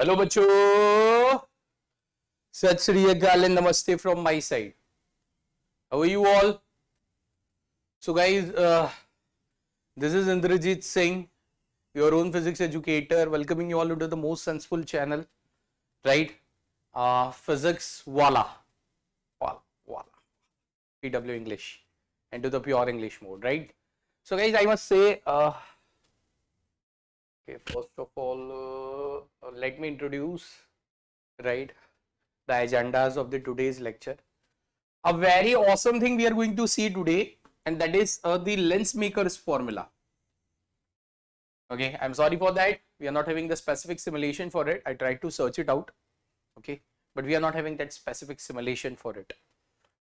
Hello बच्चों, सत श्री अकाल and नमस्ते from my side. How are you all? So guys, this is Indrajit Singh, your own physics educator, welcoming you all to the most sensible channel, right? Physics voila, PW English, and to the pure English mode, right? So guys, I must say, okay, first of all, let me introduce, right, the agendas of the today's lecture. A very awesome thing we are going to see today, and that is the lens maker's formula. Okay, I'm sorry for that. We are not having the specific simulation for it. I tried to search it out. Okay, but we are not having that specific simulation for it.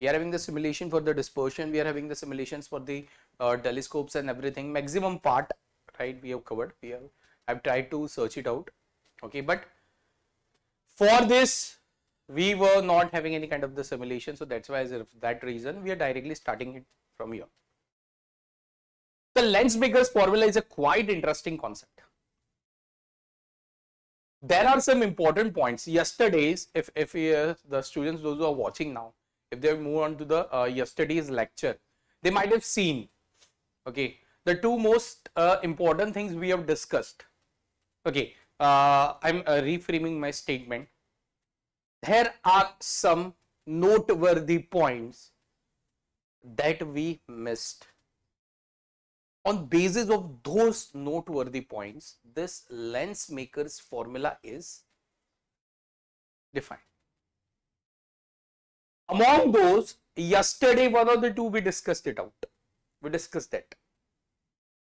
We are having the simulation for the dispersion. We are having the simulations for the telescopes and everything. Maximum part, right, we have covered. I've tried to search it out. Okay, but for this we were not having any kind of the simulation, so that's why, as of that reason, we are directly starting it from here. The lens maker's formula is a quite interesting concept. There are some important points. Yesterday's, if the students, those who are watching now, if they move on to the yesterday's lecture, they might have seen, okay, the two most important things we have discussed. Okay, I'm reframing my statement. There are some noteworthy points that we missed. On basis of those noteworthy points, this lens maker's formula is defined. Among those, yesterday one of the two we discussed it out. We discussed that.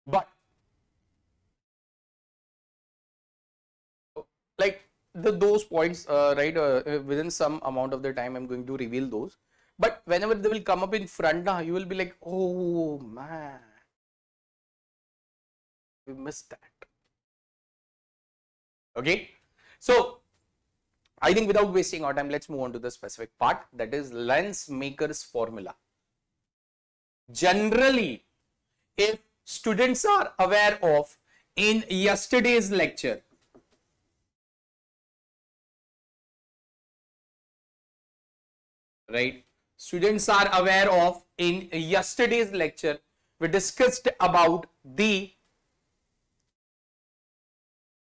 But like those points, right, within some amount of the time I'm going to reveal those. But whenever they will come up in front, you will be like, oh man, we missed that. Okay, so I think without wasting our time, let's move on to the specific part, that is lens maker's formula. Generally, if students are aware of, in yesterday's lecture, right, students are aware of, in yesterday's lecture, we discussed about the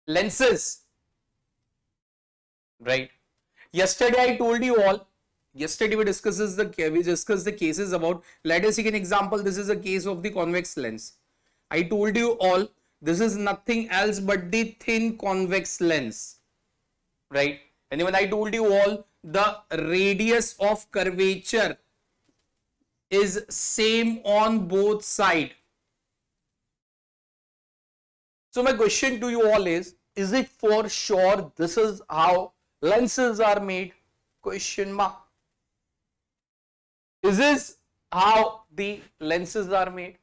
lenses, right? Yesterday I told you all, yesterday we discussed the cases about, let us take an example. This is a case of the convex lens. I told you all, this is nothing else but the thin convex lens, right? And even I told you all, the radius of curvature is same on both sides. So my question to you all is it for sure this is how lenses are made? Question mark. Is this how the lenses are made?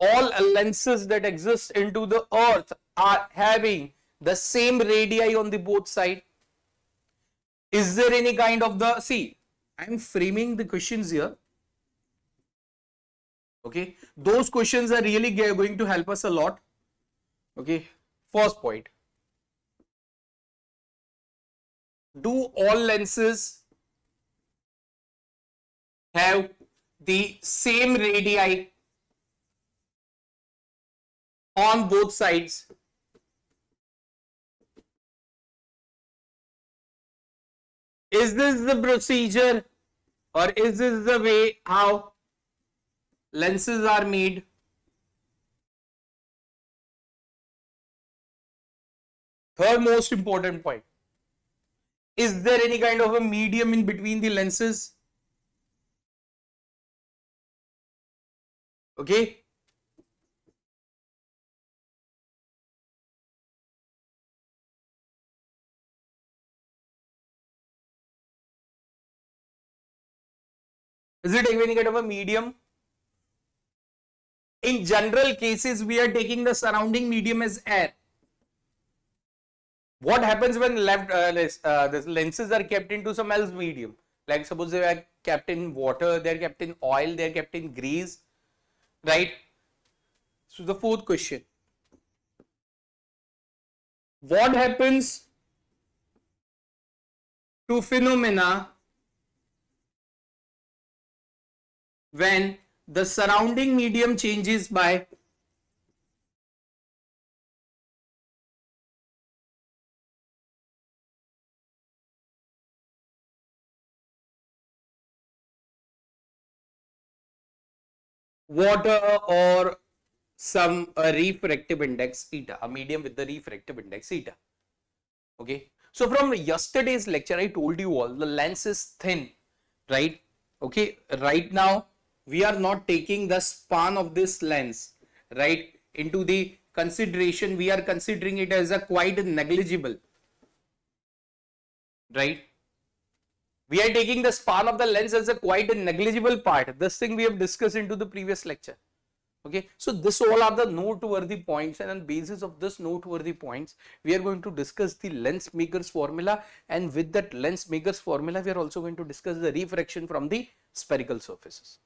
All lenses that exist into the earth are having the same radii on the both sides. Is there any kind of the, see, I am framing the questions here. Okay, those questions are really going to help us a lot. Okay, first point. Do all lenses have the same radii on both sides? Is this the procedure, or is this the way how lenses are made? Third most important point. Is there any kind of a medium in between the lenses? Okay. Is it any kind of a medium? In general cases, we are taking the surrounding medium as air. What happens when the lenses are kept into some else medium? Like suppose they are kept in water, they are kept in oil, they are kept in grease, right? So the fourth question. What happens to phenomena when the surrounding medium changes by water or some refractive index eta, a medium with the refractive index eta. Okay. So from yesterday's lecture, I told you all the lens is thin, right? Okay. Right now, we are not taking the span of this lens, right, into the consideration. We are considering it as a quite negligible, right? We are taking the span of the lens as a quite negligible part. This thing we have discussed into the previous lecture. Okay, so this all are the noteworthy points, and on basis of this noteworthy points, we are going to discuss the lens maker's formula, and with that lens maker's formula, we are also going to discuss the refraction from the spherical surfaces,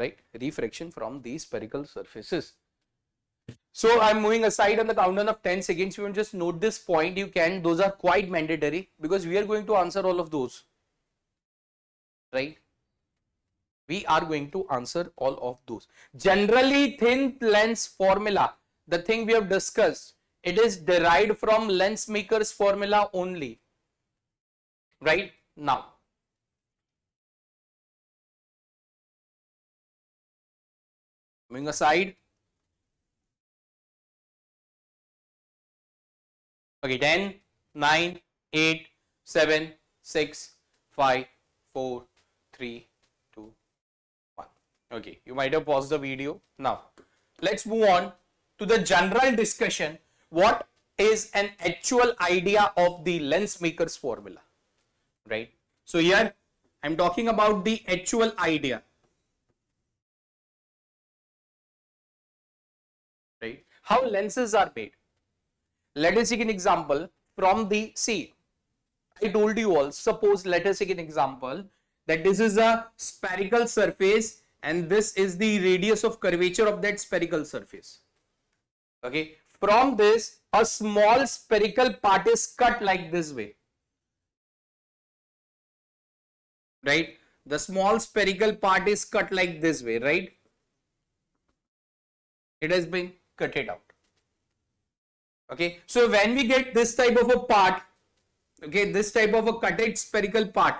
right? Refraction from the spherical surfaces. So I'm moving aside on the countdown of 10 seconds. You can just note this point. You can, those are quite mandatory because we are going to answer all of those, right? We are going to answer all of those. Generally, thin lens formula, the thing we have discussed, it is derived from lens maker's formula only. Right now. Moving aside. Okay, 10, 9, 8, 7, 6, 5, 4, 3. Okay, you might have paused the video. Now, let's move on to the general discussion. What is an actual idea of the lens maker's formula, right? So here I'm talking about the actual idea, right? How lenses are made. Let us take an example from the, see, I told you all, suppose let us take an example that this is a spherical surface, and this is the radius of curvature of that spherical surface. Okay. From this, a small spherical part is cut like this way. Right. The small spherical part is cut like this way. Right. It has been cutted out. Okay. So when we get this type of a part, okay, this type of a cutted spherical part,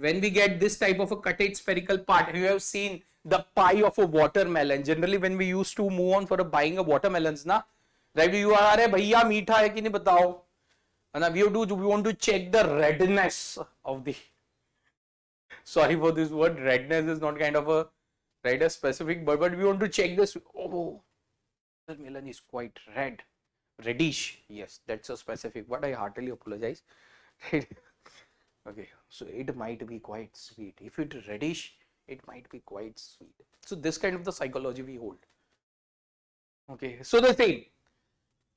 when we get this type of a cutted spherical part, you have seen the pie of a watermelon. Generally, when we used to move on for buying a watermelons, na, right? You are bhaiya meetha hai ki nahi batao. And we want to check the redness of the. Sorry for this word. Redness is not kind of a, right, a specific word, but we want to check this. Oh, watermelon is quite red, reddish. Yes, that's a specific word. I heartily apologize. Right. Okay, so it might be quite sweet. If it reddish, it might be quite sweet. So this kind of the psychology we hold. Okay, so the thing,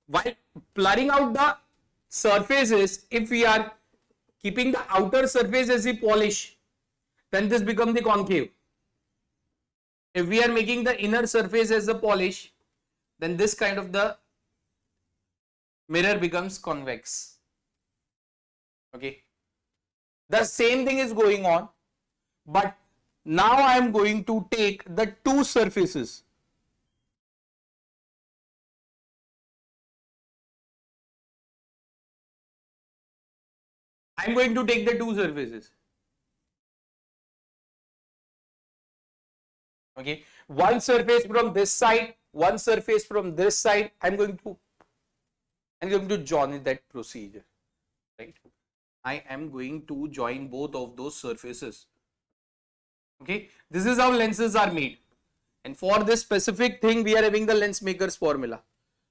while blurring out the surfaces, if we are keeping the outer surface as the polish, then this becomes the concave. If we are making the inner surface as the polish, then this kind of the mirror becomes convex. Okay. The same thing is going on, but now I am going to take the two surfaces. I am going to take the two surfaces. Okay, one surface from this side, one surface from this side. I'm going to join in that procedure, right? I am going to join both of those surfaces. Okay, this is how lenses are made, and for this specific thing we are having the lens maker's formula.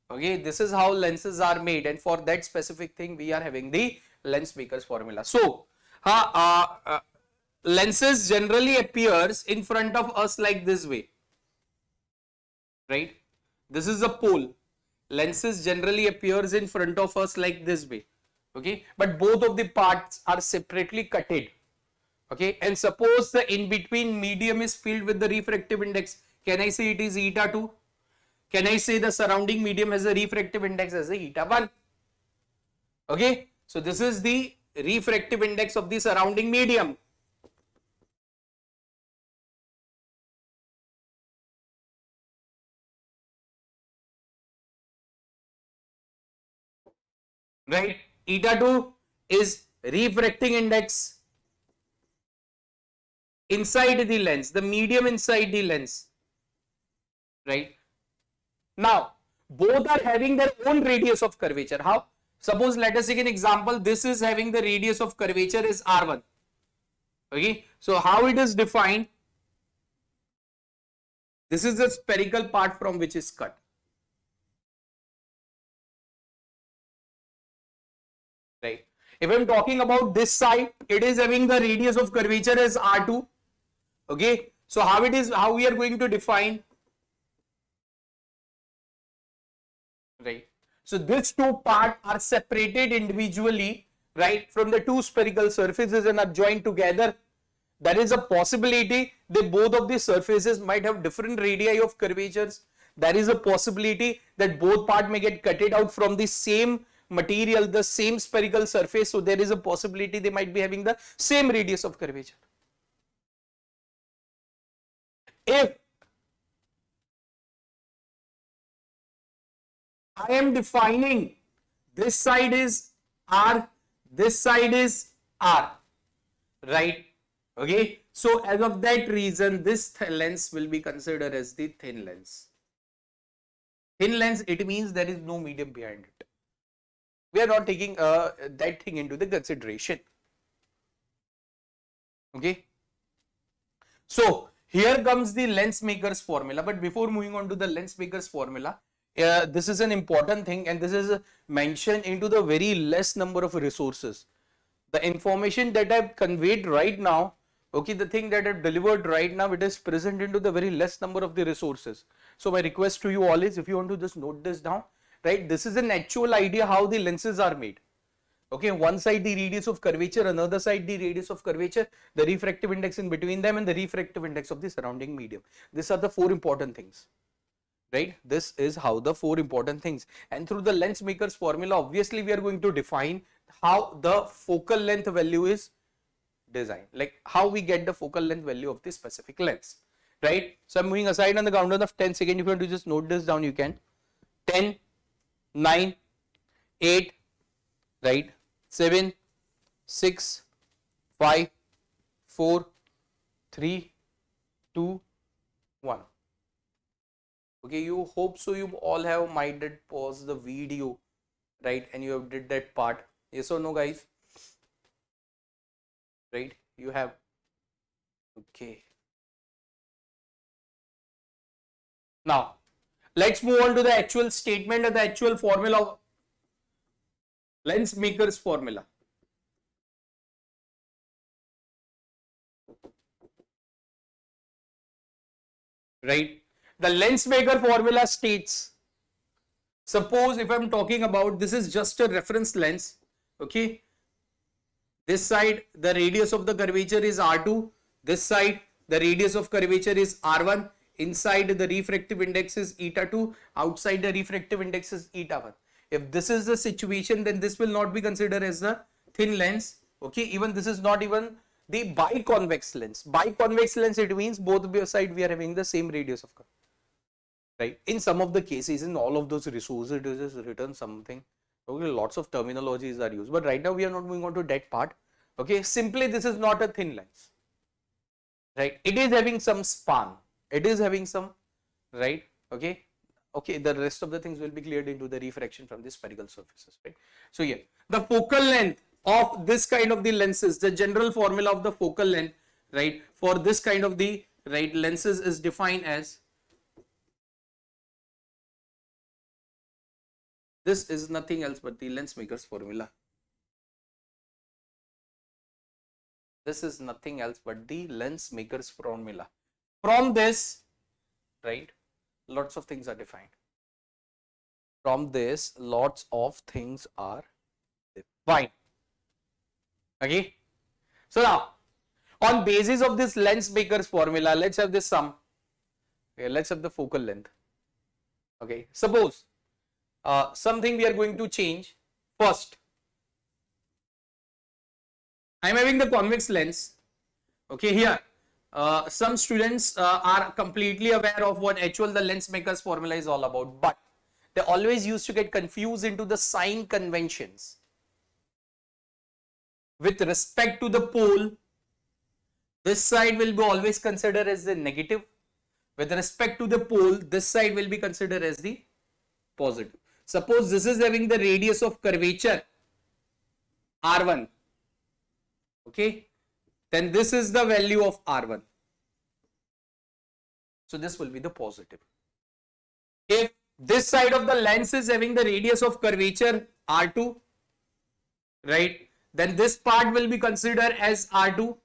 Okay, this is how lenses are made, and for that specific thing we are having the lens maker's formula. So lenses generally appears in front of us like this way, right? This is a pole. Lenses generally appears in front of us like this way. Okay, but both of the parts are separately cutted. Okay, and suppose the in-between medium is filled with the refractive index. Can I say it is eta 2? Can I say the surrounding medium has a refractive index as a eta 1? Okay, so this is the refractive index of the surrounding medium. Right, eta 2 is refracting index inside the lens, the medium inside the lens. Right, now both are having their own radius of curvature. How? Suppose let us take an example. This is having the radius of curvature is R1. Okay, so how it is defined? This is the spherical part from which is cut. Right. If I am talking about this side, it is having the radius of curvature as R2. Okay, so how it is, how we are going to define? Right. So these two parts are separated individually, right, from the two spherical surfaces and are joined together. That is a possibility. They both of these surfaces might have different radii of curvatures. That is a possibility that both parts may get cutted out from the same material, the same spherical surface. So there is a possibility they might be having the same radius of curvature. If I am defining this side is R, this side is R, right? Okay, so as of that reason, this thin lens will be considered as the thin lens. Thin lens, it means there is no medium behind it. We are not taking that thing into the consideration. Okay, so here comes the lens maker's formula. But before moving on to the lens maker's formula, this is an important thing, and this is mentioned into the very less number of resources. The information that I have conveyed right now, okay, the thing that I have delivered right now, it is present into the very less number of the resources. So my request to you all is, if you want to just note this down, right, this is an actual idea how the lenses are made. Okay, one side the radius of curvature, another side the radius of curvature, the refractive index in between them, and the refractive index of the surrounding medium. These are the four important things. Right, this is how the four important things, and through the lens maker's formula, obviously we are going to define how the focal length value is designed, like how we get the focal length value of this specific lens. Right, so I'm moving aside on the countdown of 10 seconds. If you want to just note this down, you can. 10, 9, 8, right, 7, 6, 5, 4, 3, 2, 1. Okay, you hope so you all have minded pause the video, right, and you have did that part. Yes or no, guys? Right, you have. Okay, now let's move on to the actual statement and the actual formula of lens maker's formula. Right, the lens maker formula states, suppose if I am talking about, this is just a reference lens, okay, this side the radius of the curvature is R2, this side the radius of curvature is R1, inside the refractive index is eta 2, outside the refractive index is eta 1. If this is the situation, then this will not be considered as the thin lens, okay, even this is not even the biconvex lens. Biconvex lens, it means both sides we are having the same radius of curvature. Right, in some of the cases, in all of those resources, it is written something. Okay, lots of terminologies are used, but right now we are not moving on to that part. Okay, simply this is not a thin lens. Right, it is having some span. It is having some, right? Okay, okay. The rest of the things will be cleared into the refraction from the spherical surfaces. Right. So yeah, the focal length of this kind of the lenses, the general formula of the focal length, right, for this kind of the right lenses is defined as. This is nothing else but the lens maker's formula. This is nothing else but the lens maker's formula. From this, right, lots of things are defined. From this, lots of things are defined. Okay. So now, on basis of this lens maker's formula, let's have this sum. Okay, let's have the focal length. Okay. Suppose. Something we are going to change first. I am having the convex lens. Okay, here some students are completely aware of what actual the lens maker's formula is all about, but they always used to get confused into the sign conventions with respect to the pole. This side will be always considered as the negative. With respect to the pole, this side will be considered as the positive. Suppose this is having the radius of curvature R1. Okay, then this is the value of R1. So this will be the positive. If this side of the lens is having the radius of curvature R2, right, then this part will be considered as R2,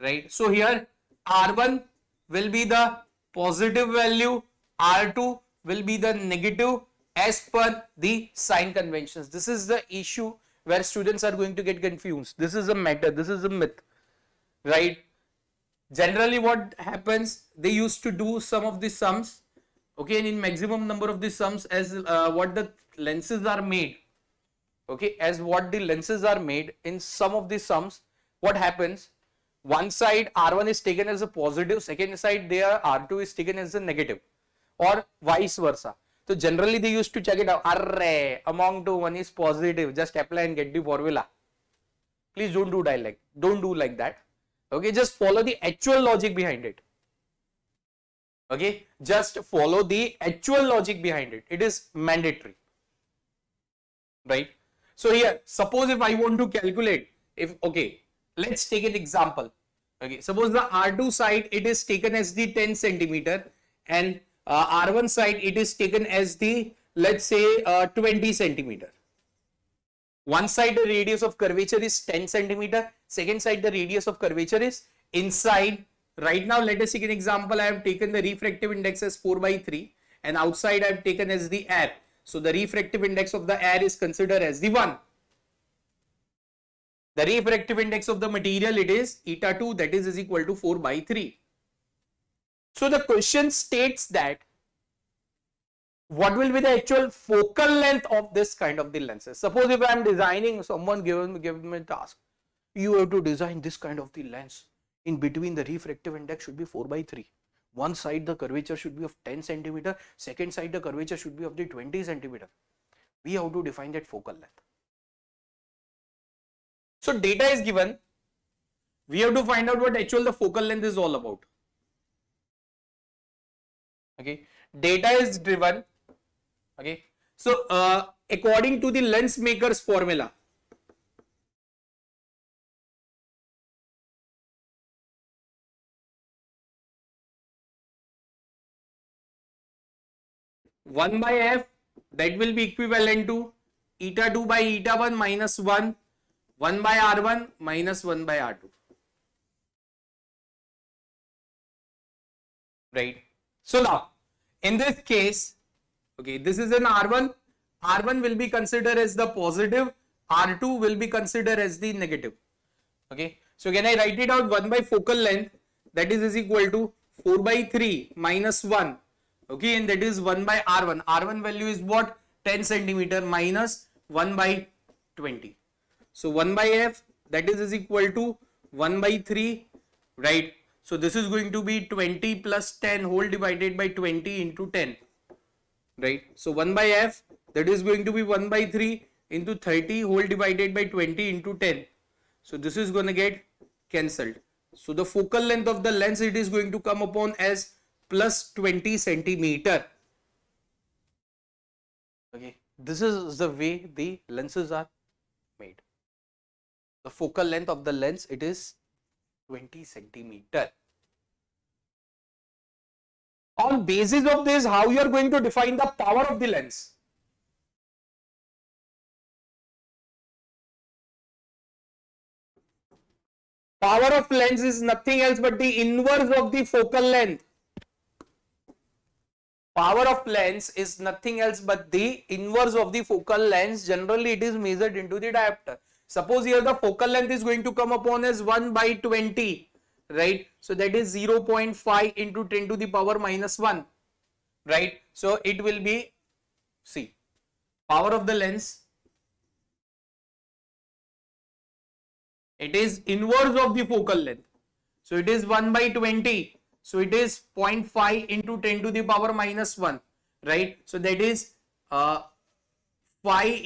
right. So here R1 will be the positive value, R2 will be the negative as per the sign conventions. This is the issue where students are going to get confused. This is a matter, this is a myth, right. Generally what happens, they used to do some of the sums, okay, and in maximum number of the sums as what the lenses are made, okay, as what the lenses are made, in some of the sums what happens, one side R1 is taken as a positive, second side there R2 is taken as a negative, or vice versa. So generally they used to check it out, array among two, one is positive, just apply and get the formula. Please don't do dialect, don't do like that, okay, just follow the actual logic behind it, okay, just follow the actual logic behind it, it is mandatory, right. So here, suppose if I want to calculate, if, okay, let's take an example, okay, suppose the R2 side, it is taken as the 10 centimeter and R1 side it is taken as the, let's say 20 centimeter. One side the radius of curvature is 10 centimeter, second side the radius of curvature is inside. Right now let us take an example, I have taken the refractive index as 4/3 and outside I have taken as the air. So the refractive index of the air is considered as the 1. The refractive index of the material, it is eta 2, that is equal to 4/3. So the question states that what will be the actual focal length of this kind of the lenses. Suppose if I am designing, someone given me a task, you have to design this kind of the lens, in between the refractive index should be 4/3, one side the curvature should be of 10 centimeter, second side the curvature should be of the 20 centimeter. We have to define that focal length. So data is given, we have to find out what actual the focal length is all about. Okay, data is driven, okay, so according to the lens maker's formula, one by f, that will be equivalent to eta 2 by eta 1 minus 1, 1 by r1 minus 1 by r2, right. So now, in this case, okay, this is an R1, R1 will be considered as the positive, R2 will be considered as the negative, okay. So can I write it out, 1 by focal length, that is equal to 4/3 minus 1, okay, and that is 1 by R1, R1 value is what, 10 centimeter minus 1 by 20. So 1 by F, that is equal to 1/3, right. So this is going to be 20 plus 10 whole divided by 20 into 10, right. So 1 by f, that is going to be 1/3 into 30 whole divided by 20 into 10. So this is going to get cancelled. So the focal length of the lens, it is going to come upon as plus 20 centimeter. Okay, this is the way the lenses are made. The focal length of the lens, it is 20 centimeter. On basis of this, how you are going to define the power of the lens? Power of lens is nothing else but the inverse of the focal length. Power of lens is nothing else but the inverse of the focal length. Generally, it is measured into the diopter. Suppose here the focal length is going to come upon as 1/20, right? So that is 0.5 into 10 to the power minus 1, right? So it will be, see, power of the lens It is inverse of the focal length. So it is 1 by 20. So it is 0.5 into 10 to the power minus 1, right? So that is 5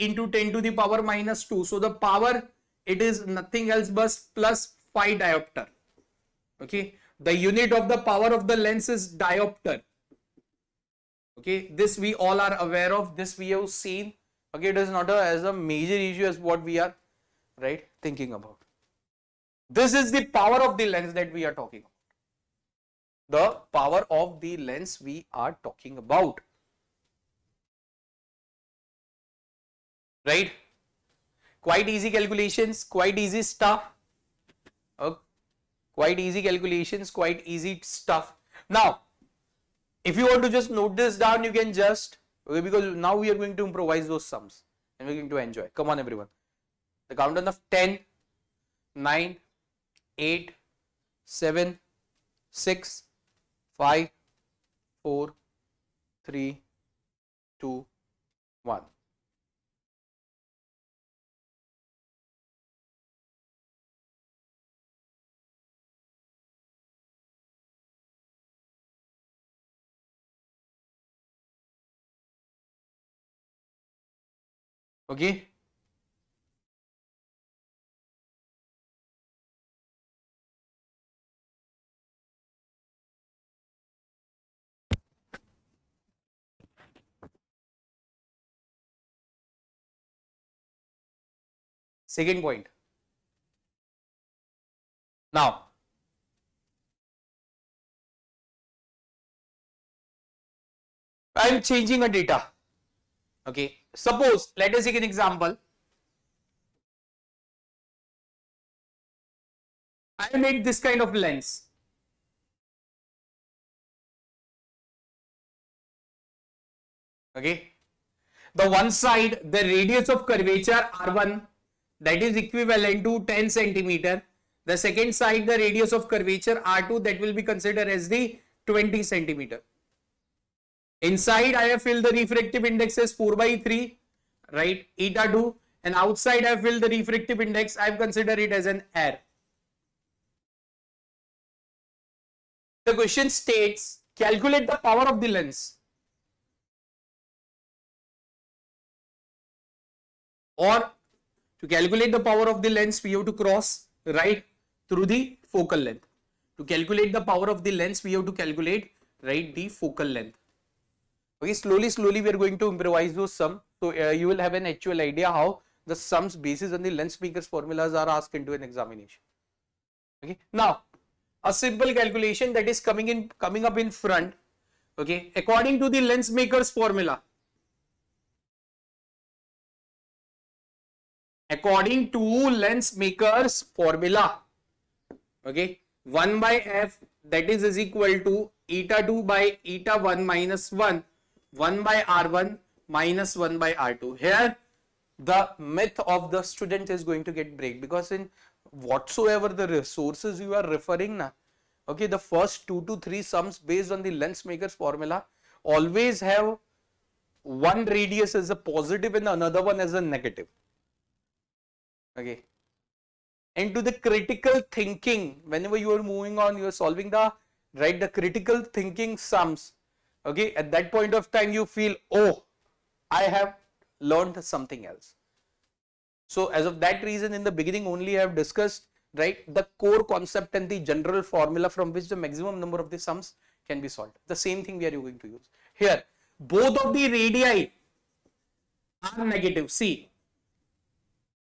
into 10 to the power minus 2. So the power, it is nothing else but plus 5 diopter. Okay. The unit of the power of the lens is diopter. Okay. This we all are aware of. This we have seen. Okay. It is not as a major issue as what we are, right, thinking about. This is the power of the lens that we are talking about. The power of the lens we are talking about. Right? Quite easy calculations, quite easy stuff. Okay. Quite easy calculations, quite easy stuff. Now, if you want to just note this down, you can just, okay, because now we are going to improvise those sums and we are going to enjoy. Come on, everyone. The countdown of 10, 9, 8, 7, 6, 5, 4, 3, 2, 1. Okay. Second point. Now, I am changing a data. Okay. Suppose, let us take an example. I made this kind of lens. Okay. The one side, the radius of curvature R1. That is equivalent to 10 centimeter. The second side, the radius of curvature R2, that will be considered as the 20 centimeter. Inside, I have filled the refractive index as 4/3, right, eta2, and outside I have filled the refractive index. I have considered it as an error. The question states, calculate the power of the lens. Or to calculate the power of the lens, we have to cross right through the focal length. To calculate the power of the lens, we have to calculate right the focal length. Okay, slowly we are going to improvise those sums. So you will have an actual idea how the sums basis and the lens speakers formulas are asked into an examination. Okay, now a simple calculation that is coming up in front. Okay, according to the lens maker's formula. According to lens maker's formula, okay, 1 by f, that is equal to eta2 by eta1 minus 1, 1 by r1 minus 1 by r2. Here, the myth of the student is going to get break, because in whatsoever the resources you are referring, okay, the first 2 to 3 sums based on the lens maker's formula always have one radius as a positive and another one as a negative. Okay, and to the critical thinking, whenever you are moving on, you are solving the right, the critical thinking sums. Okay, at that point of time, you feel, oh, I have learned something else. So, as of that reason, in the beginning only I have discussed right the core concept and the general formula from which the maximum number of the sums can be solved. The same thing we are going to use here. Both of the radii are negative. See.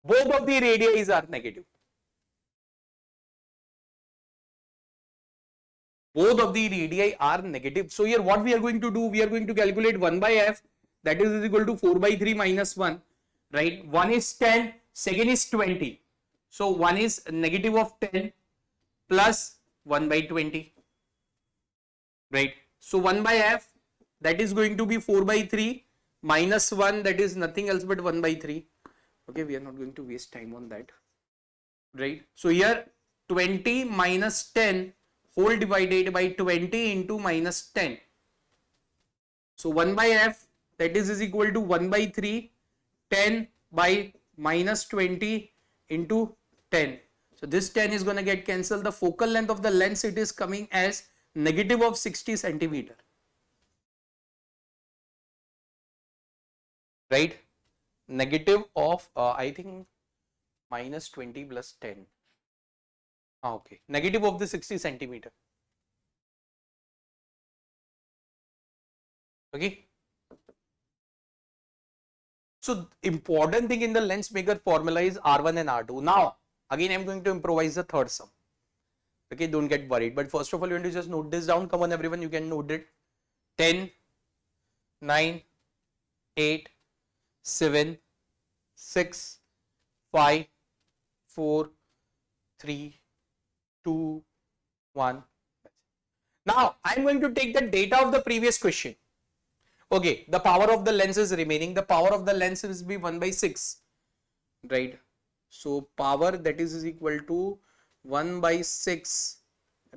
Both of the radii are negative. Both of the radii are negative. So here what we are going to do, we are going to calculate 1 by f, that is equal to 4/3 minus 1, right? 1 is 10, second is 20. So 1 is negative of 10 plus 1 by 20, right? So 1 by f, that is going to be 4/3 minus 1, that is nothing else but 1 by 3. Okay, we are not going to waste time on that, right? So here 20 minus 10 whole divided by 20 into minus 10. So 1 by f, that is equal to 1/3, 10 by minus 20 into 10. So this 10 is going to get cancelled. The focal length of the lens, it is coming as negative of 60 centimeter. Right? Negative of I think minus 20 plus 10. Ah, okay. Negative of the 60 centimeter. Okay. So important thing in the lens maker formula is R1 and R2. Now again I am going to improvise the third sum. Okay, don't get worried. But first of all, you want to just note this down. Come on everyone, you can note it. 10, 9, 8, 7, 6, 5, 4, 3, 2, 1. Now I am going to take the data of the previous question. Okay, the power of the lens is remaining. The power of the lens is be 1 by 6, right? So power that is equal to 1 by 6,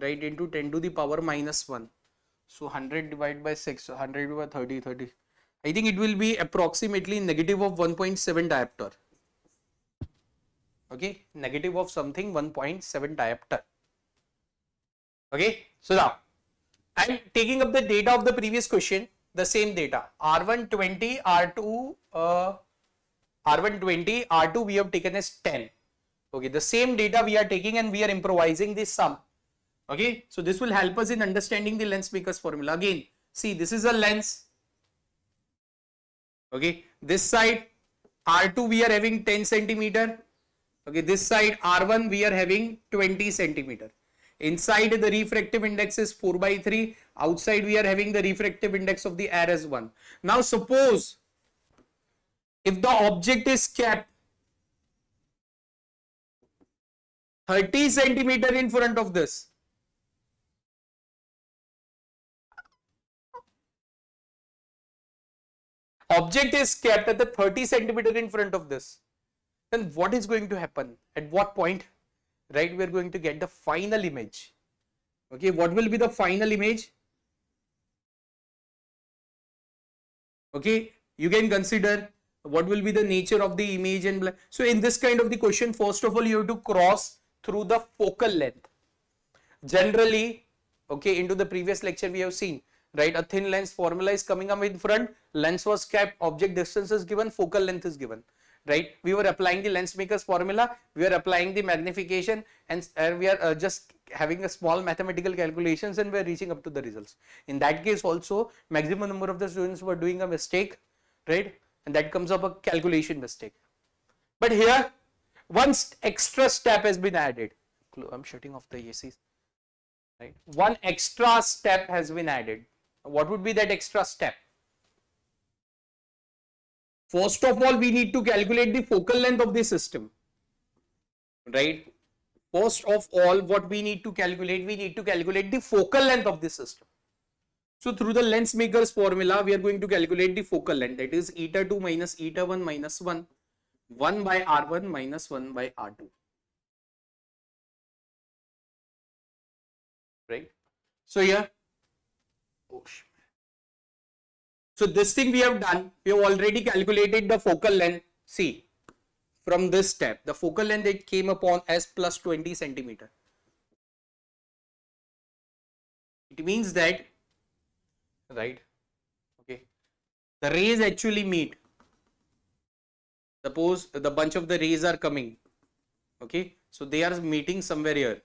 right, into 10 to the power minus 1. So 100 divided by 6, so 100 divided by 30. I think it will be approximately negative of 1.7 diopter. Okay, negative of something 1.7 diopter. Okay, so now I am taking up the data of the previous question. The same data, R1 20, R2, R1 20, R2 we have taken as 10. Okay, the same data we are taking and we are improvising this sum. Okay, so this will help us in understanding the lens maker's formula. Again, see, this is a lens. Okay, this side R2 we are having 10 centimeter. Okay, this side R1 we are having 20 centimeter. Inside the refractive index is 4 by 3, outside we are having the refractive index of the error as 1. Now suppose if the object is kept 30 centimeter in front of this, object is kept at the 30 centimeter in front of this, then what is going to happen? At what point? Right, we are going to get the final image. Okay, what will be the final image? Okay, you can consider what will be the nature of the image and blah. So in this kind of the question, first of all, you have to cross through the focal length. Generally, okay, into the previous lecture we have seen, right, a thin lens formula is coming up in front, lens was kept, object distance is given, focal length is given. Right, we were applying the lens maker's formula, we are applying the magnification, and we are just having a small mathematical calculations and we are reaching up to the results. In that case also, maximum number of the students were doing a mistake, right, and that comes up a calculation mistake. But here, one extra step has been added. I am shutting off the ACs. Right, one extra step has been added. What would be that extra step? First of all, we need to calculate the focal length of the system, right? First of all, what we need to calculate the focal length of the system. So through the lens maker's formula, we are going to calculate the focal length, that is eta 2 minus eta 1 minus 1, 1 by R1 minus 1 by R2, right? So here, oh shit. So this thing we have done, we have already calculated the focal length. See, from this step, the focal length it came upon as plus 20 centimeter. It means that, right, okay, the rays actually meet. Suppose the bunch of the rays are coming, okay, so they are meeting somewhere here.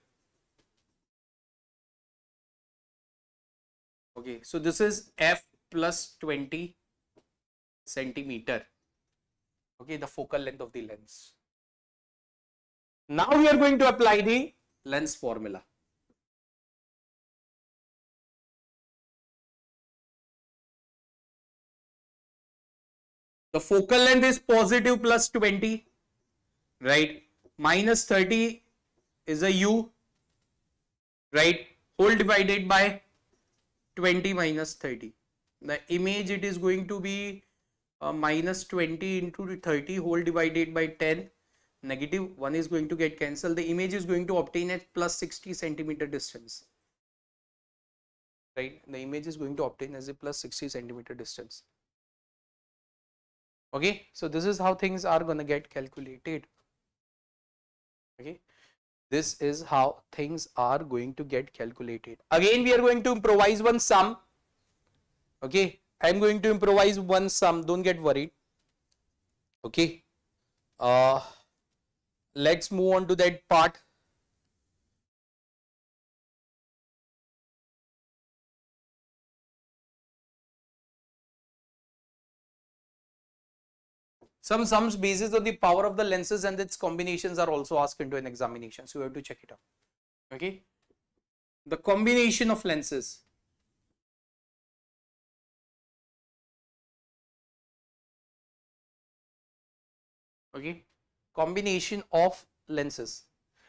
Okay, so this is F plus 20 centimeter. Okay, the focal length of the lens. Now we are going to apply the lens formula. The focal length is positive plus 20, right? Minus 30 is a u, right? Whole divided by 20 minus 30. The image it is going to be minus 20 into 30 whole divided by 10. Negative 1 is going to get cancelled. The image is going to obtain at plus 60 centimeter distance. Right? The image is going to obtain as a plus 60 centimeter distance. Okay? So this is how things are going to get calculated. Okay? This is how things are going to get calculated. Again, we are going to improvise one sum. Okay, I am going to improvise one sum. Don't get worried. Okay. Let's move on to that part. Some sums basis of the power of the lenses and its combinations are also asked into an examination. So you have to check it out. Okay. The combination of lenses. Okay. Combination of lenses.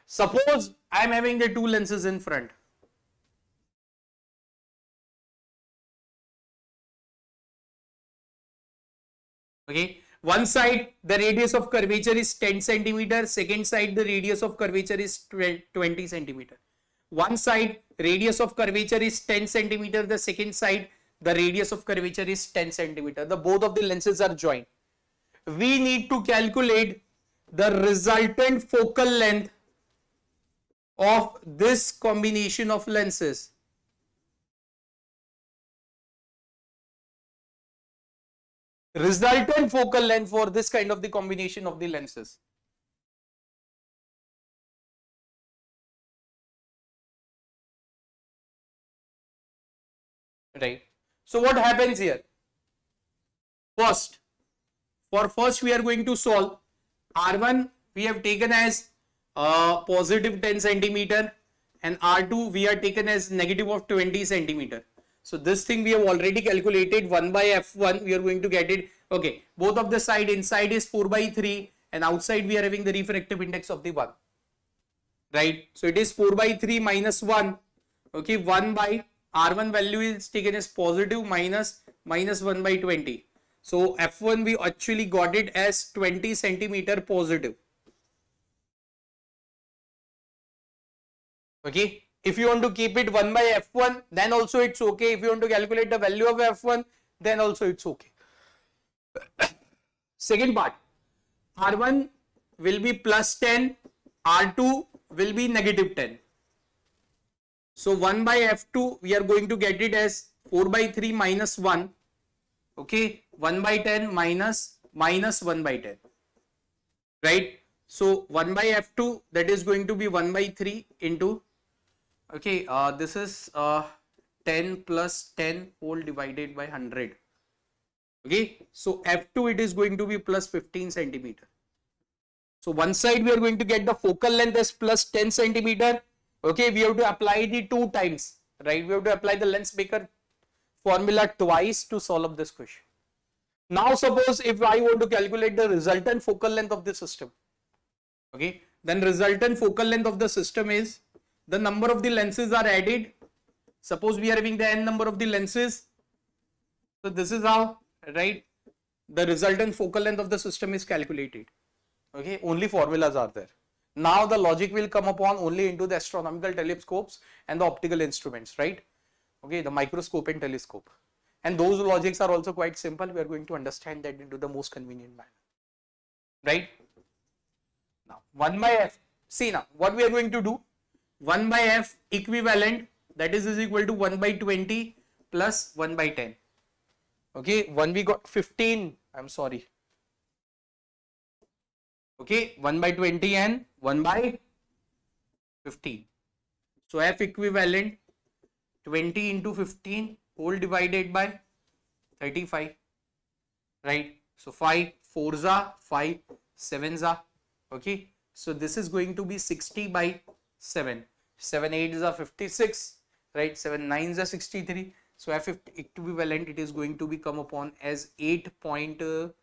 Suppose I am having the two lenses in front. Okay. One side the radius of curvature is 10 centimeter, second side the radius of curvature is 20 centimeter. One side radius of curvature is 10 centimeter, the second side the radius of curvature is 10 centimeter. The both of the lenses are joined. We need to calculate the resultant focal length of this combination of lenses. Resultant focal length for this kind of the combination of the lenses. Right. So what happens here? First, we are going to solve R1 we have taken as positive 10 centimeter and R2 we are taken as negative of 20 centimeter. So this thing we have already calculated 1 by F1, we are going to get it. Okay, both of the side inside is 4 by 3 and outside we are having the refractive index of the 1. Right. So it is 4 by 3 minus 1. Okay, 1 by R1 value is taken as positive minus 1 by 20. So F1 we actually got it as 20 centimeter positive. Okay. If you want to keep it 1 by F1, then also it's okay. If you want to calculate the value of F1, then also it's okay. Second part, R1 will be plus 10, R2 will be negative 10. So 1 by F2, we are going to get it as 4 by 3 minus 1. Okay, 1 by 10 minus 1 by 10. Right. So 1 by F2, that is going to be 1 by 3 into. Okay, this is 10 plus 10 whole divided by 100. Okay, so F2 it is going to be plus 15 centimeter. So one side we are going to get the focal length as plus 10 centimeter. Okay, we have to apply the 2 times. Right, we have to apply the lens maker formula twice to solve this question. Now suppose if I want to calculate the resultant focal length of the system. Okay, then resultant focal length of the system is. The number of the lenses are added. Suppose we are having the n number of the lenses. So this is how, right, the resultant focal length of the system is calculated. Okay, only formulas are there. Now the logic will come upon only into the astronomical telescopes and the optical instruments, right? Okay, the microscope and telescope. And those logics are also quite simple. We are going to understand that into the most convenient manner, right? Now, 1 by f. See now, what we are going to do? 1 by f equivalent, that is equal to 1 by 20 plus 1 by 10. Okay, 1 we got 15, I'm sorry. Okay, 1 by 20 and 1 by 15. So f equivalent 20 into 15 whole divided by 35. Right, so 5 4s are 5 7s are. Okay, so this is going to be 60 by 7. 7 8s are 56, right? 7 9s are 63. So f equivalent it is going to be come upon as 8.7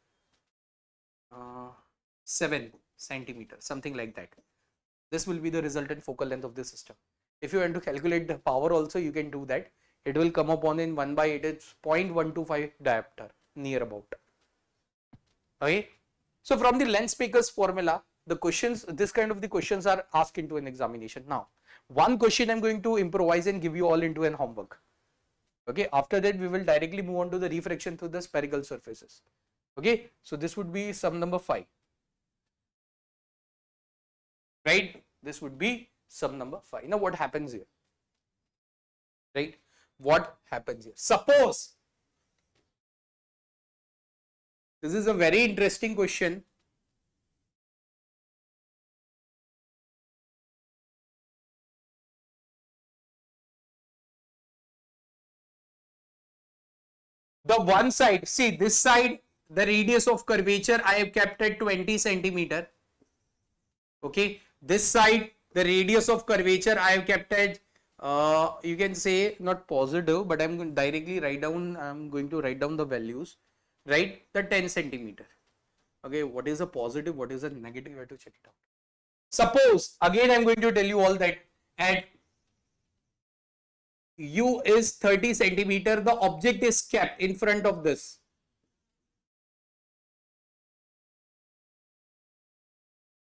centimeter, something like that. This will be the resultant focal length of the system. If you want to calculate the power also, you can do that. It will come upon in 1 by 8, it's 0.125 diopter near about. Okay. So from the lens maker's formula, the questions, this kind of the questions are asked into an examination. Now, one question I'm going to improvise and give you all into an homework. Okay, after that we will directly move on to the refraction through the spherical surfaces. Okay, so this would be sum number 5. Right, This would be sum number 5. Now what happens here? Right? What happens here? Suppose, this is a very interesting question. The one side, see this side, the radius of curvature I have kept at 20 centimeter. Okay, this side, the radius of curvature I have kept at, you can say not positive, but I'm going to directly write down, I'm going to write down the values, right? The 10 centimeter. Okay, what is a positive, what is a negative, you have to check it out. Suppose, again I'm going to tell you all that at U is 30 centimeter, the object is kept in front of this.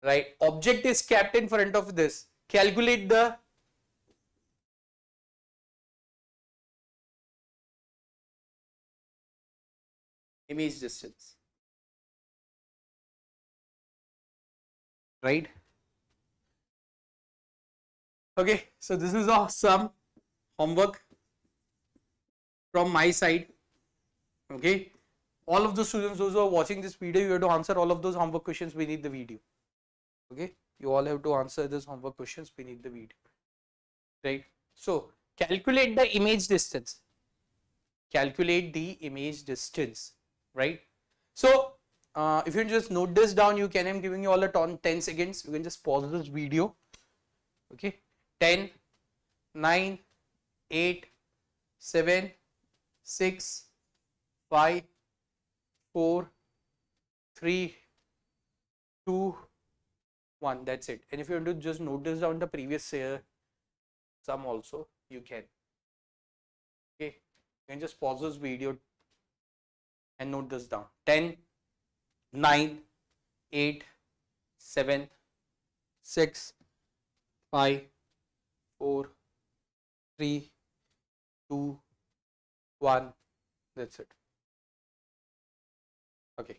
Right, object is kept in front of this. Calculate the image distance. Right. Okay, so this is a sum. Homework from my side. Okay, all of the students who are watching this video, you have to answer all of those homework questions beneath the video. Okay, you all have to answer those homework questions beneath the video. Right, so calculate the image distance. Calculate the image distance. Right, so if you just note this down, you can, I'm giving you all a 10 seconds. You can just pause this video. Okay, 10, 9. 8, 7, 6, 5, 4, 3, 2, 1. That's it. And if you want to just note this down, the previous sum also you can. Okay, you can just pause this video and note this down. 10, 9, 8, 7, 6, 5, 4, 3, 2, 1, that's it. Okay.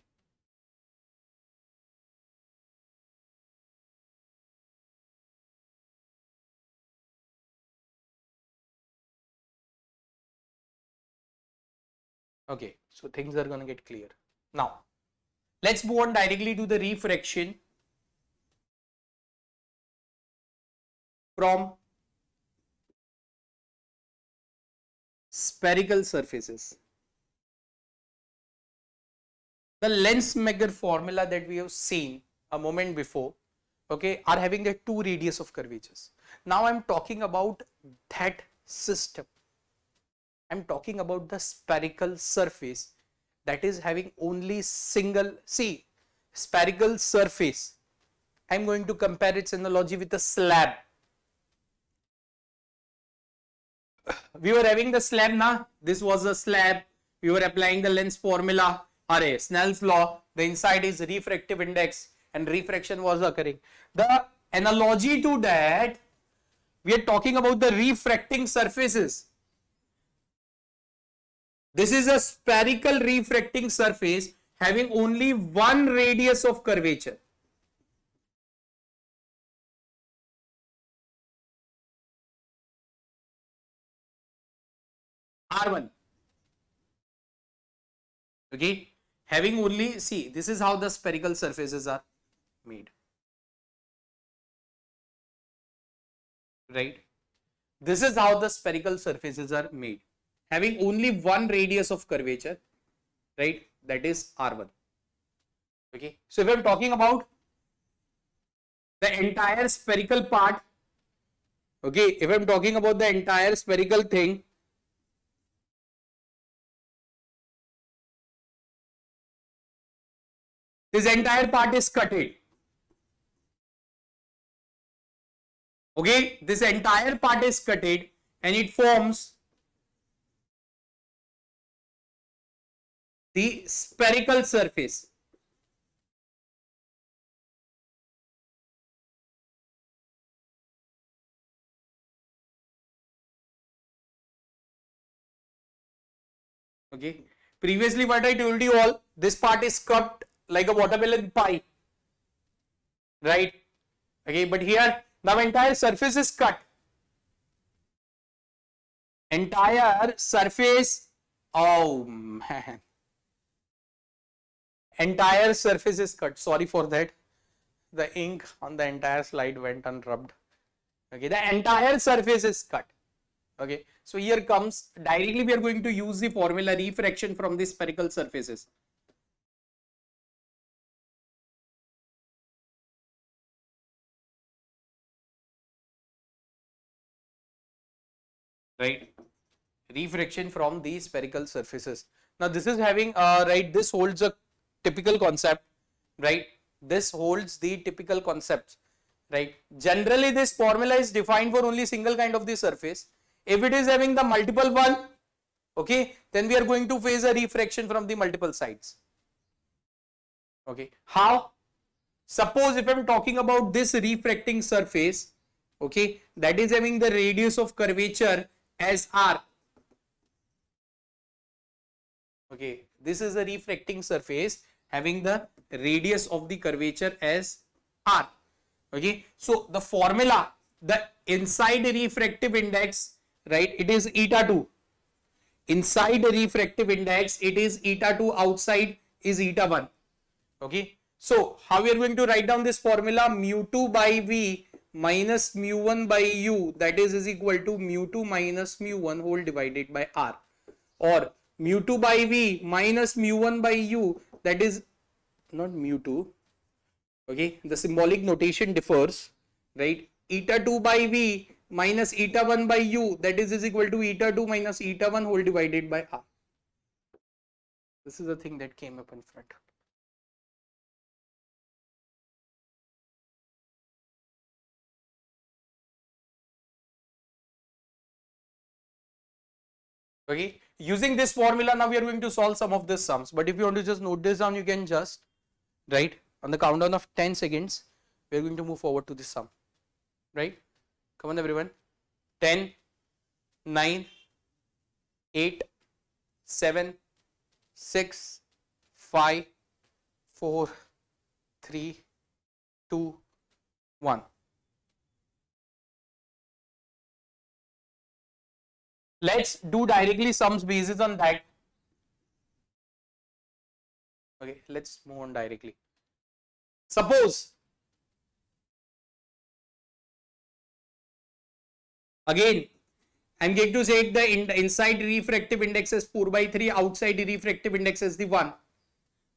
Okay, so things are going to get clear. Now, let's move on directly to the refraction from spherical surfaces. The Lensmager formula that we have seen a moment before, okay, are having a 2 radius of curvatures. Now I am talking about that system. I am talking about the spherical surface that is having only single, see, spherical surface. I am going to compare its analogy with a slab. We were having the slab, na? This was a slab. We were applying the lens formula, array, Snell's law. The inside is refractive index and refraction was occurring. The analogy to that, we are talking about the refracting surfaces. This is a spherical refracting surface having only 1 radius of curvature. R1. Okay, having only, see, this is how the spherical surfaces are made. Right, this is how the spherical surfaces are made, having only 1 radius of curvature, right, that is R1. Okay, so if I am talking about the entire spherical part, okay, if I am talking about the entire spherical thing, this entire part is cutted. Okay, this entire part is cutted and it forms the spherical surface. Okay, previously what I told you all, this part is cut like a watermelon pie, right? Okay, but here Now entire surface is cut. Entire surface, oh man. Entire surface is cut. Sorry for that. The ink on the entire slide went unrubbed. Okay, the entire surface is cut. Okay, so here comes, directly we are going to use the formula refraction from the spherical surfaces. Right, refraction from the spherical surfaces. Now this is having, right, this holds a typical concept, right? This holds the typical concepts, right? Generally this formula is defined for only single kind of the surface. If it is having the multiple one, okay, then we are going to face a refraction from the multiple sides. Okay, how? Suppose if I am talking about this refracting surface, okay, that is having the radius of curvature as R. Okay, this is a refracting surface having the radius of the curvature as R. Okay, so the formula, the inside refractive index, right, it is eta 2. Inside the refractive index, it is eta 2, outside is eta 1. Okay, so how we are going to write down this formula? Mu 2 by V minus mu 1 by U, that is equal to mu 2 minus mu 1 whole divided by R, or mu 2 by V minus mu 1 by U, that is not mu 2, okay, the symbolic notation differs, right, eta 2 by V minus eta 1 by U, that is equal to eta 2 minus eta 1 whole divided by R. This is the thing that came up in front. Okay, using this formula now we are going to solve some of these sums, but if you want to just note this down, you can just, right, on the countdown of 10 seconds, we are going to move forward to this sum, right? Come on everyone, 10, 9, 8, 7, 6, 5, 4, 3, 2, 1. Let's do directly sums basis on that. Okay, let's move on directly. Suppose, again, I am going to say the inside refractive index is 4 by 3, outside refractive index is the 1.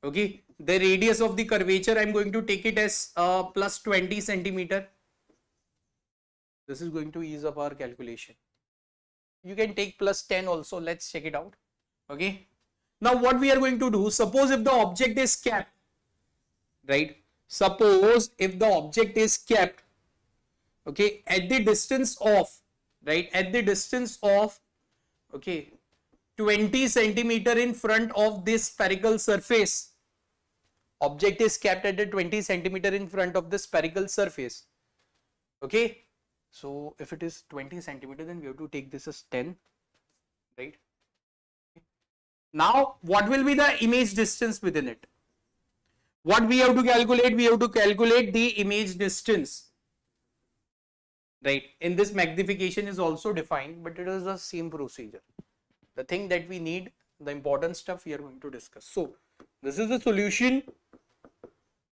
Okay, the radius of the curvature, I am going to take it as plus 20 centimeter. This is going to ease up our calculation. You can take plus 10 also, let's check it out. Okay, now what we are going to do, suppose if the object is kept, right, suppose if the object is kept, okay, at the distance of, right, at the distance of, okay, 20 centimeter in front of this spherical surface. Object is kept at the 20 centimeter in front of the spherical surface. Okay, so if it is 20 centimeter, then we have to take this as 10, right? Okay. Now, what will be the image distance within it? What we have to calculate? We have to calculate the image distance, right? In this, magnification is also defined, but it is the same procedure. The thing that we need, the important stuff we are going to discuss. So, this is the solution.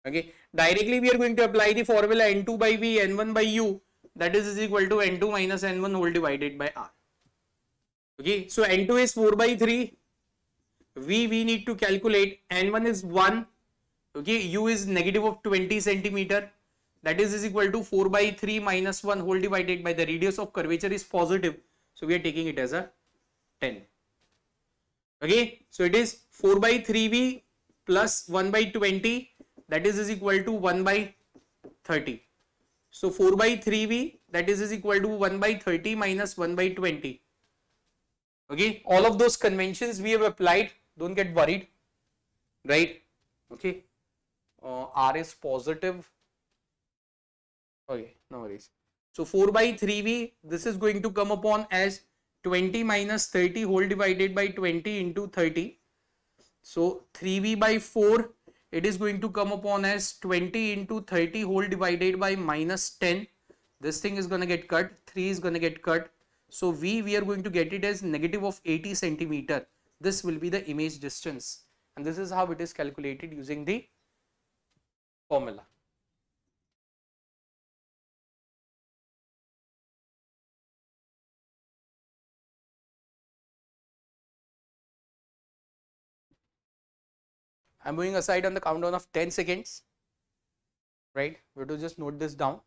Okay, directly we are going to apply the formula N2 by V, N1 by U. That is equal to N2 minus N1 whole divided by R. Okay, so N2 is 4 by 3. We need to calculate. N1 is 1. Okay, U is negative of 20 centimeter. That is equal to 4 by 3 minus 1 whole divided by the radius of curvature is positive. So we are taking it as a 10. Okay, so it is 4 by 3V plus 1 by 20. That is equal to 1 by 30. So 4 by 3V, that is equal to 1 by 30 minus 1 by 20. Okay, all of those conventions we have applied, don't get worried, right? Okay, R is positive. Okay, no worries. So 4 by 3V, this is going to come upon as 20 minus 30 whole divided by 20 into 30. So 3V by 4. It is going to come upon as 20 into 30 whole divided by minus 10. This thing is going to get cut, 3 is going to get cut. So we are going to get it as negative of 80 centimeter. This will be the image distance, and this is how it is calculated using the formula. I am moving aside on the countdown of 10 seconds, right? We have to just note this down.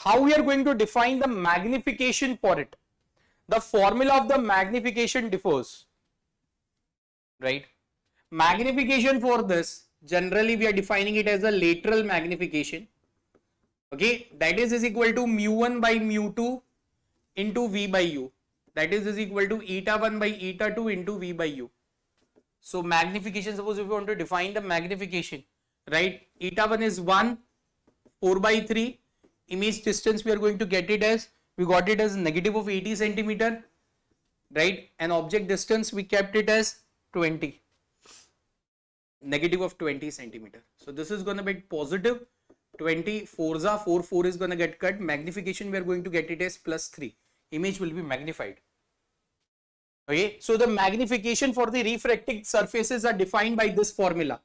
How we are going to define the magnification for it? The formula of the magnification differs, right? Magnification for this, generally we are defining it as a lateral magnification, okay? That is equal to mu1 by mu2 into v by u. That is equal to eta1 by eta2 into v by u. So magnification, suppose if you want to define the magnification, right? Eta1 is 1, 4 by 3. Image distance we are going to get it as, we got it as negative of 80 centimeter, right? And object distance we kept it as 20. Negative of 20 centimeter. So this is going to be positive 20, 4s are 4, 4 is going to get cut. Magnification we are going to get it as plus 3. Image will be magnified. Okay. So the magnification for the refracted surfaces are defined by this formula.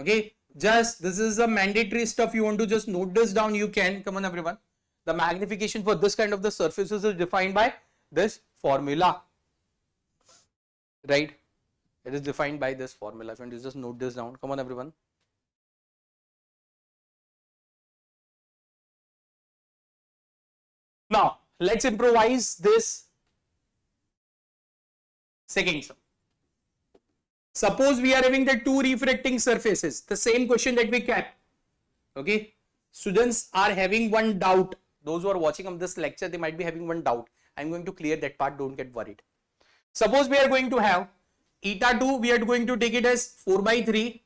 Okay. Just this is a mandatory stuff. You want to just note this down. You can, come on everyone. The magnification for this kind of the surfaces is defined by this formula. Right. It is defined by this formula. So just note this down. Come on everyone. Now let's improvise this second sum. Suppose we are having the two refracting surfaces, the same question that we kept. Okay. Students are having one doubt. Those who are watching on this lecture, they might be having one doubt. I am going to clear that part. Don't get worried. Suppose we are going to have eta2, we are going to take it as 4 by 3.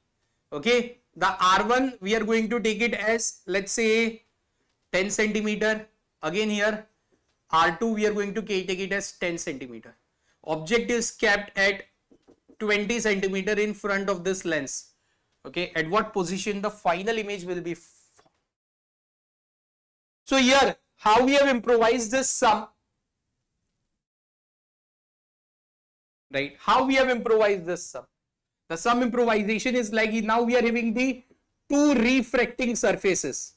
Okay. The R1, we are going to take it as, let's say, 10 centimeter. Again here, R2, we are going to take it as 10 centimeter. Object is kept at 20 centimeter in front of this lens. Okay. At what position the final image will be formed. So here, how we have improvised this sum. Right. How we have improvised this sum. The sum improvisation is like, now we are having the two refracting surfaces.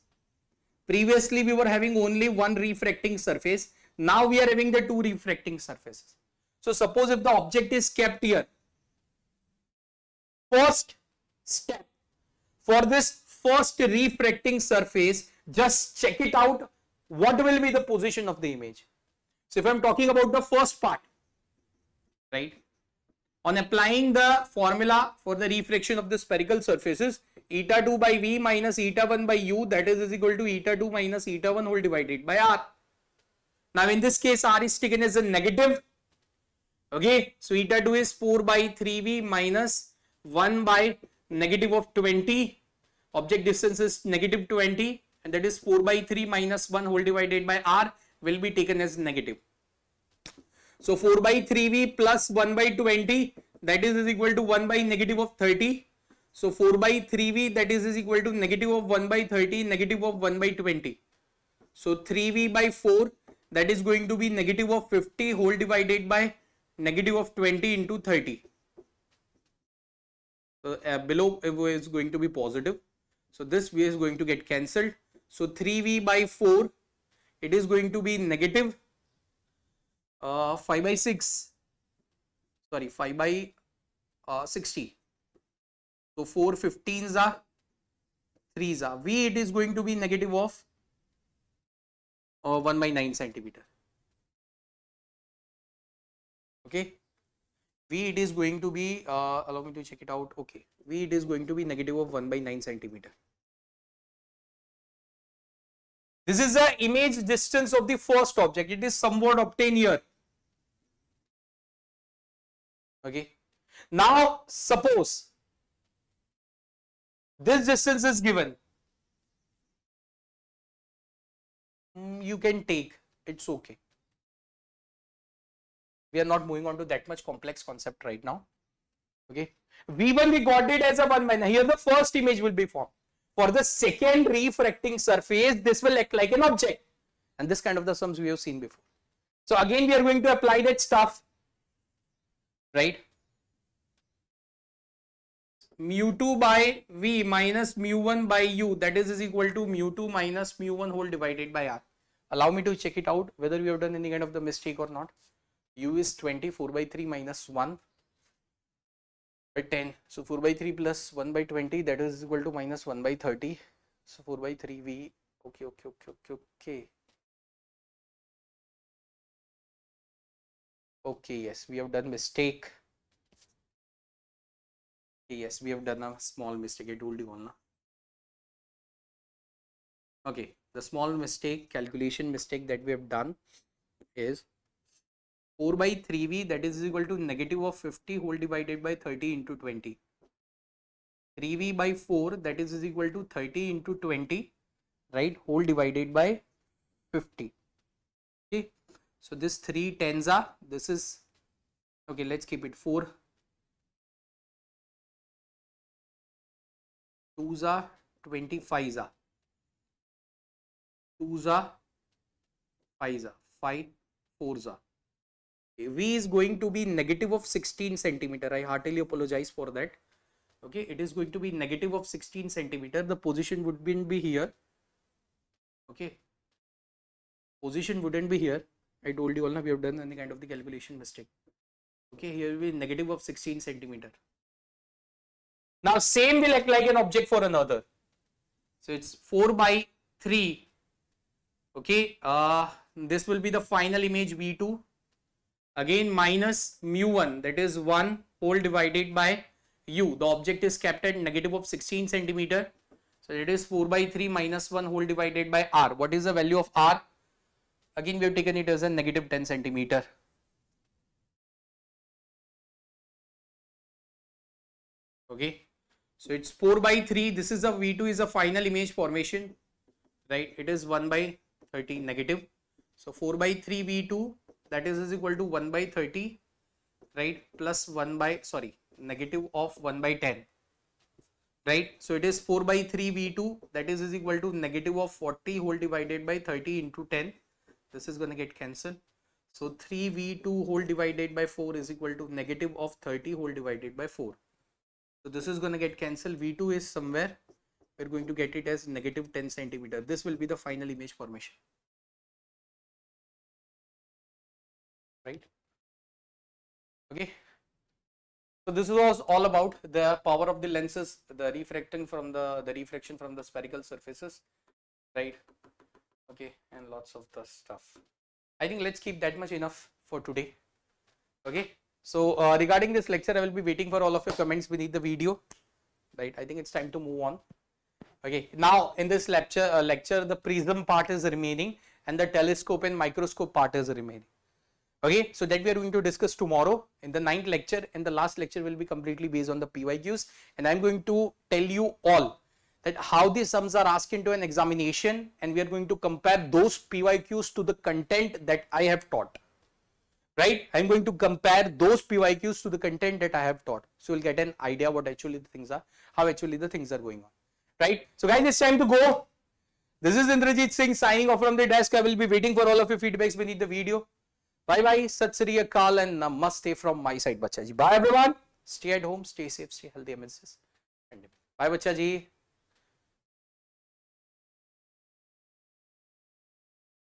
Previously, we were having only one refracting surface. Now we are having the two refracting surfaces. So suppose if the object is kept here. First step, for this first refracting surface, just check it out. What will be the position of the image? So if I am talking about the first part. Right. On applying the formula for the refraction of the spherical surfaces, eta2 by v minus eta1 by u, that is equal to eta2 minus eta1 whole divided by r. Now in this case, r is taken as a negative. Okay. So eta2 is 4 by 3v minus 1 by negative of 20. Object distance is negative 20, and that is 4 by 3 minus 1 whole divided by r will be taken as negative. So 4 by 3v plus 1 by 20, that is equal to 1 by negative of 30. So 4 by 3v, that is equal to negative of 1 by 30, negative of 1 by 20. So 3v by 4, that is going to be negative of 50 whole divided by negative of 20 into 30. So below is going to be positive. So this v is going to get cancelled. So 3v by 4, it is going to be negative. 5 by 60. So 4 15s are 3s are v, it is going to be negative of 1 by 9 centimeter. Okay, v it is going to be allow me to check it out. Okay, v it is going to be negative of 1 by 9 centimeter. This is the image distance of the first object. It is somewhat obtained here. Okay. Now suppose this distance is given. You can take it's okay. We are not moving on to that much complex concept right now. Okay. V1 we got it as a 1 minus. Here the first image will be formed. For the second refracting surface, this will act like an object. And this kind of the sums we have seen before. So again we are going to apply that stuff. Right. Mu2 by V minus mu1 by U, that is equal to mu2 minus mu1 whole divided by R. Allow me to check it out whether we have done any kind of the mistake or not. U is 24 by 3 minus 1 by 10. So 4 by 3 plus 1 by 20, that is equal to minus 1 by 30. So 4 by 3 V. Okay, yes, we have done mistake. Yes, we have done a small mistake. I told you all now. Okay, the small mistake, calculation mistake that we have done is 4 by 3v, that is equal to negative of 50 whole divided by 30 into 20. 3v by 4, that is equal to 30 into 20, right, whole divided by 50. Okay, so this 3 tens are, this is, okay, let's keep it 4. 2s are 25s are 2s are 5s are 5 4s are. V is going to be negative of 16 centimeter. I heartily apologize for that. Okay, it is going to be negative of 16 centimeter. The position wouldn't be here. Okay, position wouldn't be here. I told you all now we have done any kind of the calculation mistake. Okay, here will be negative of 16 centimeter. Now same will act like an object for another. So it's 4 by 3. Okay, this will be the final image V2. Again minus mu1, that is 1 whole divided by U. The object is kept at negative of 16 centimeter. So it is 4 by 3 minus 1 whole divided by R. What is the value of R? Again we have taken it as a negative 10 centimeter. Okay. So it's 4 by 3, this is a V2 is a final image formation, right? It is 1 by 30 negative. So 4 by 3 V2, that is equal to 1 by 30, right? Plus 1 by, sorry, negative of 1 by 10, right? So it is 4 by 3 V2, that is equal to negative of 40 whole divided by 30 into 10. This is going to get cancelled. So 3 V2 whole divided by 4 is equal to negative of 30 whole divided by 4. So this is going to get cancelled. V2 is somewhere, we are going to get it as negative 10 centimeter. This will be the final image formation. Right. Okay. So this was all about the power of the lenses, the refracting from the refraction from the spherical surfaces. Right. Okay. And lots of the stuff. I think let's keep that much enough for today. Okay. So regarding this lecture, I will be waiting for all of your comments beneath the video, right? I think it's time to move on. Okay, now in this lecture, the prism part is remaining and the telescope and microscope part is remaining. Okay, so that we are going to discuss tomorrow in the 9th lecture, and the last lecture will be completely based on the PYQs, and I am going to tell you all that how these sums are asked into an examination, and we are going to compare those PYQs to the content that I have taught. Right, I am going to compare those PYQs to the content that I have taught. So you will get an idea what actually the things are, how actually the things are going on. Right, so guys, it's time to go. This is Indrajit Singh signing off from the desk. I will be waiting for all of your feedbacks beneath the video. Bye bye, Sat Sri Akal and Namaste from my side, Bacha Ji. Bye everyone. Stay at home, stay safe, stay healthy, MSS. Bye Bacha Ji.